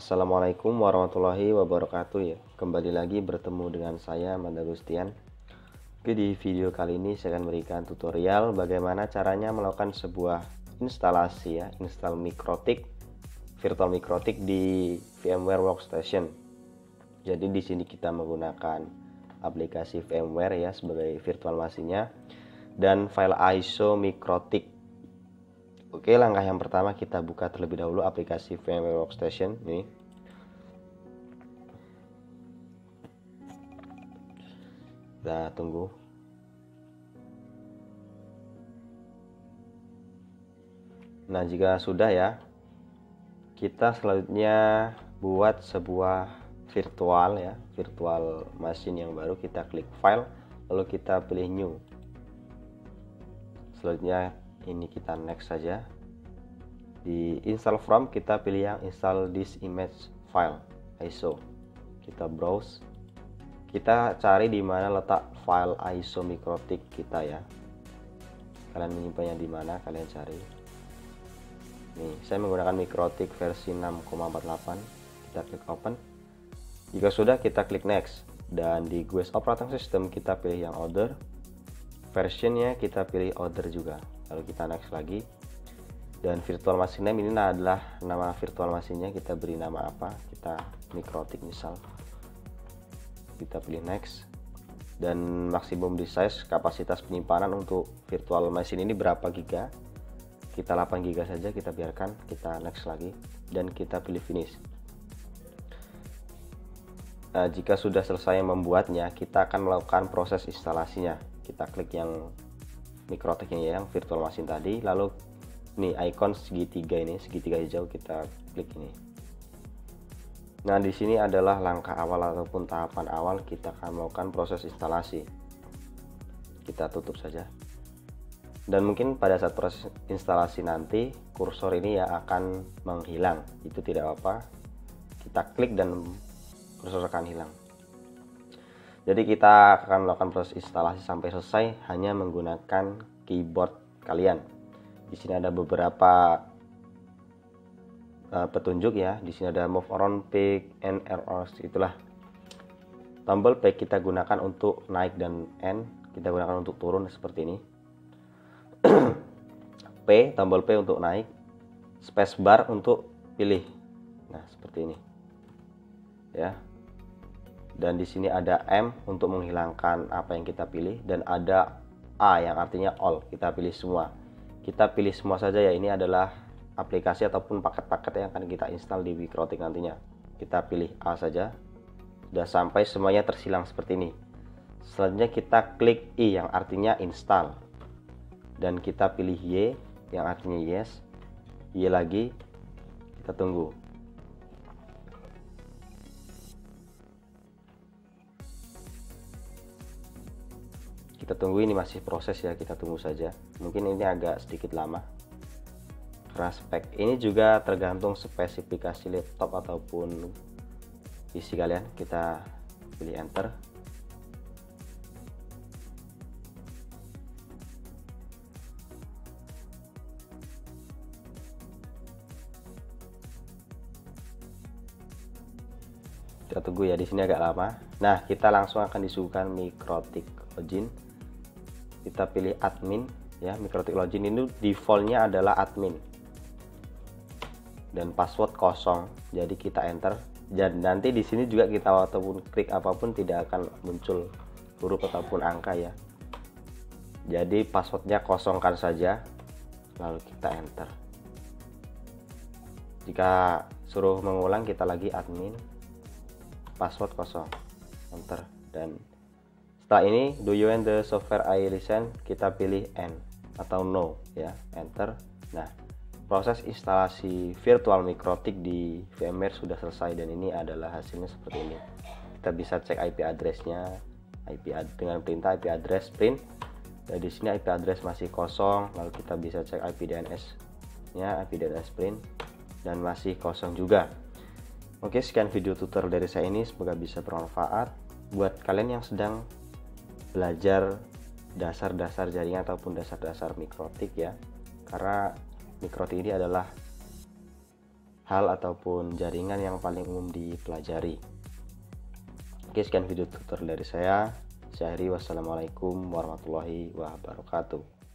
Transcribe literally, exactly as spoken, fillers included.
Assalamualaikum warahmatullahi wabarakatuh ya. Kembali lagi bertemu dengan saya Amanda Gustian. Oke, di video kali ini saya akan berikan tutorial bagaimana caranya melakukan sebuah instalasi ya, install Mikrotik, virtual Mikrotik di VMware Workstation. Jadi di sini kita menggunakan aplikasi VMware ya sebagai virtual machine-nya dan file I S O Mikrotik. Oke, langkah yang pertama kita buka terlebih dahulu aplikasi VMware Workstation ini. Kita tunggu. Nah, jika sudah ya, kita selanjutnya buat sebuah virtual ya, virtual machine yang baru. Kita klik file, lalu kita pilih new. Selanjutnya ini kita next saja. Di install from kita pilih yang install this image file I S O. Kita browse, kita cari di mana letak file I S O Mikrotik kita ya. Kalian menyimpannya di mana, kalian cari. Nih, saya menggunakan Mikrotik versi enam koma empat delapan. Kita klik open. Jika sudah, kita klik next, dan di G U I S operating system kita pilih yang order. Versionnya kita pilih order juga, lalu kita next lagi. Dan virtual machine name ini adalah nama virtual machine-nya, kita beri nama apa, kita Mikrotik misal, kita pilih next. Dan maksimum di size, kapasitas penyimpanan untuk virtual machine ini berapa giga, kita delapan giga saja, kita biarkan. Kita next lagi dan kita pilih finish. Nah, jika sudah selesai membuatnya, kita akan melakukan proses instalasinya. Kita klik yang Mikrotiknya yang virtual machine tadi, lalu nih icon segitiga ini, segitiga hijau, kita klik ini. Nah, di sini adalah langkah awal ataupun tahapan awal kita akan melakukan proses instalasi. Kita tutup saja. Dan mungkin pada saat proses instalasi nanti kursor ini ya akan menghilang, itu tidak apa-apa. Kita klik dan kursor akan hilang. Jadi kita akan melakukan proses instalasi sampai selesai hanya menggunakan keyboard kalian. Di sini ada beberapa uh, petunjuk ya. Di sini ada move around, pick, and errors, itulah. Tombol pick kita gunakan untuk naik dan N kita gunakan untuk turun seperti ini. P, tombol P untuk naik, spacebar untuk pilih. Nah, seperti ini. Ya. Dan di sini ada M untuk menghilangkan apa yang kita pilih, dan ada A yang artinya all, kita pilih semua. Kita pilih semua saja ya, ini adalah aplikasi ataupun paket-paket yang akan kita install di Mikrotik nantinya. Kita pilih A saja. Sudah sampai semuanya tersilang seperti ini. Selanjutnya kita klik I yang artinya install. Dan kita pilih Y yang artinya yes. Y lagi. Kita tunggu. Kita tunggu, ini masih proses ya, kita tunggu saja. Mungkin ini agak sedikit lama karena spek ini juga tergantung spesifikasi laptop ataupun P C kalian. Kita pilih enter. Kita tunggu ya, di sini agak lama. Nah, kita langsung akan disuguhkan Mikrotik login. Kita pilih admin ya. Mikrotik login ini defaultnya adalah admin dan password kosong, jadi kita enter. Dan nanti di sini juga kita ataupun klik apapun tidak akan muncul huruf ataupun angka ya, jadi passwordnya kosongkan saja, lalu kita enter. Jika suruh mengulang, kita lagi admin, password kosong, enter. Dan setelah ini, do you want the software I listen, kita pilih N atau no ya, enter. Nah, proses instalasi virtual Mikrotik di VMware sudah selesai, dan ini adalah hasilnya seperti ini. Kita bisa cek I P address-nya, I P ad dengan perintah I P address print. Dan di sini I P address masih kosong, lalu kita bisa cek I P D N S-nya, I P D N S print, dan masih kosong juga. Oke, sekian video tutorial dari saya ini, semoga bisa bermanfaat buat kalian yang sedang belajar dasar-dasar jaringan ataupun dasar-dasar Mikrotik ya, karena Mikrotik ini adalah hal ataupun jaringan yang paling umum dipelajari. Oke, sekian video tutor dari saya. Syahri, wassalamualaikum warahmatullahi wabarakatuh.